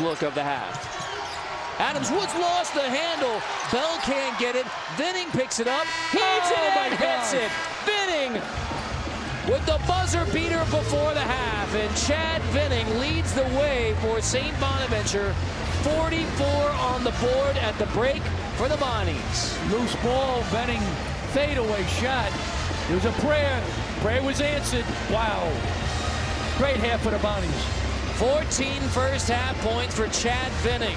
Look of the half. Adams Woods lost the handle. Bell can't get it. Venning picks it up. Heaves it and gets it. Venning with the buzzer beater before the half. And Chad Venning leads the way for St. Bonaventure. 44 on the board at the break for the Bonnies. Loose ball, Venning fadeaway shot. It was a prayer. Prayer was answered. Wow. Great half for the Bonnies. 14 first half points for Chad Venning.